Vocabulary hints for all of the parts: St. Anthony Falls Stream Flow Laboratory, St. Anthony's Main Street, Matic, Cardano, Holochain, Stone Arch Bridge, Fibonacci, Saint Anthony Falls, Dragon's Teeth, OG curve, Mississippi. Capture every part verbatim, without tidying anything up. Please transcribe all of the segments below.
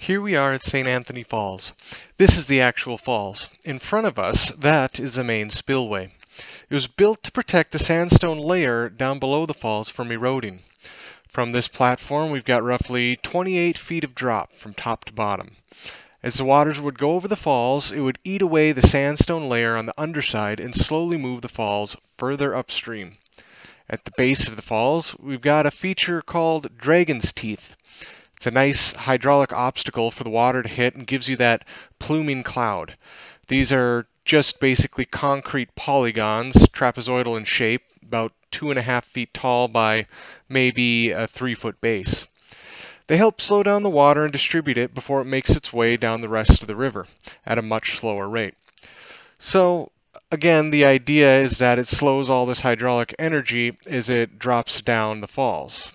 Here we are at Saint Anthony Falls. This is the actual falls. In front of us, that is the main spillway. It was built to protect the sandstone layer down below the falls from eroding. From this platform, we've got roughly twenty-eight feet of drop from top to bottom. As the waters would go over the falls, it would eat away the sandstone layer on the underside and slowly move the falls further upstream. At the base of the falls, we've got a feature called Dragon's Teeth. It's a nice hydraulic obstacle for the water to hit and gives you that pluming cloud. These are just basically concrete polygons, trapezoidal in shape, about two and a half feet tall by maybe a three foot base. They help slow down the water and distribute it before it makes its way down the rest of the river at a much slower rate. So, again, the idea is that it slows all this hydraulic energy as it drops down the falls.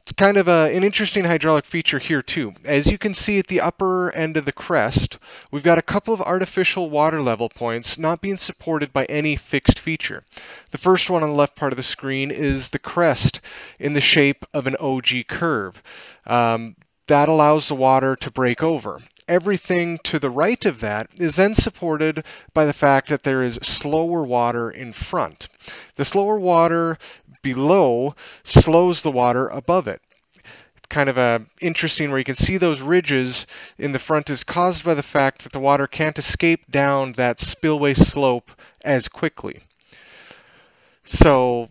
It's kind of a, an interesting hydraulic feature here too. As you can see at the upper end of the crest, we've got a couple of artificial water level points not being supported by any fixed feature. The first one on the left part of the screen is the crest in the shape of an O G curve. Um, that allows the water to break over. Everything to the right of that is then supported by the fact that there is slower water in front. The slower water below slows the water above it. It's kind of a interesting where you can see those ridges in the front is caused by the fact that the water can't escape down that spillway slope as quickly. So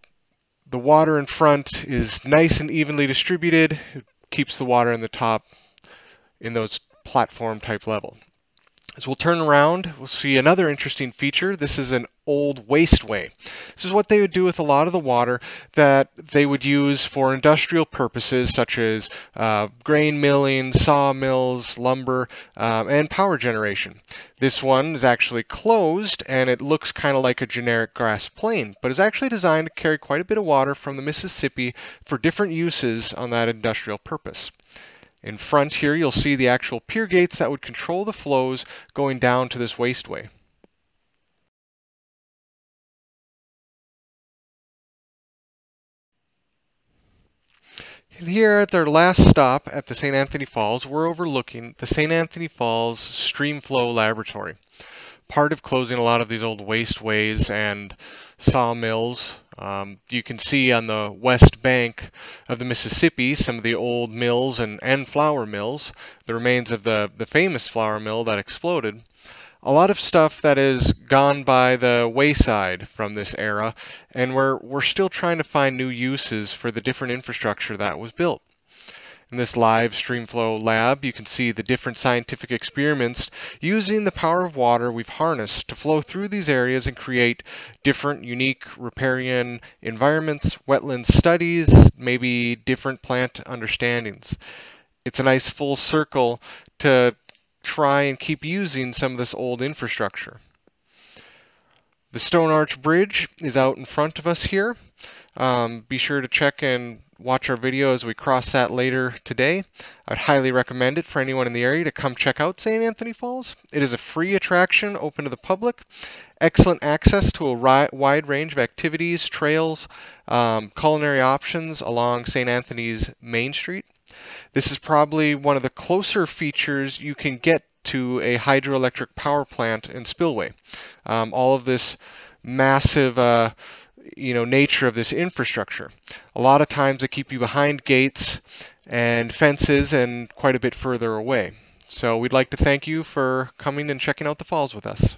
the water in front is nice and evenly distributed. It keeps the water in the top in those platform type level. As we'll turn around, we'll see another interesting feature. This is an old wasteway. This is what they would do with a lot of the water that they would use for industrial purposes such as uh, grain milling, sawmills, lumber, um, and power generation. This one is actually closed and it looks kind of like a generic grass plain, but it's actually designed to carry quite a bit of water from the Mississippi for different uses on that industrial purpose. In front here, you'll see the actual pier gates that would control the flows going down to this wasteway. And here at their last stop at the Saint Anthony Falls, we're overlooking the Saint Anthony Falls Stream Flow Laboratory. Part of closing a lot of these old wasteways and sawmills. Um, you can see on the west bank of the Mississippi some of the old mills and, and flour mills, the remains of the, the famous flour mill that exploded. A lot of stuff that is gone by the wayside from this era, and we're, we're still trying to find new uses for the different infrastructure that was built. In this live Streamflow lab, you can see the different scientific experiments using the power of water we've harnessed to flow through these areas and create different unique riparian environments, wetland studies, maybe different plant understandings. It's a nice full circle to try and keep using some of this old infrastructure. The Stone Arch Bridge is out in front of us here. Um, be sure to check and watch our video as we cross that later today. I'd highly recommend it for anyone in the area to come check out Saint Anthony Falls. It is a free attraction open to the public, excellent access to a wide range of activities, trails, um, culinary options along Saint Anthony's Main Street. This is probably one of the closer features you can get to a hydroelectric power plant and spillway. Um, all of this massive uh, you know, nature of this infrastructure. A lot of times they keep you behind gates and fences and quite a bit further away. So we'd like to thank you for coming and checking out the falls with us.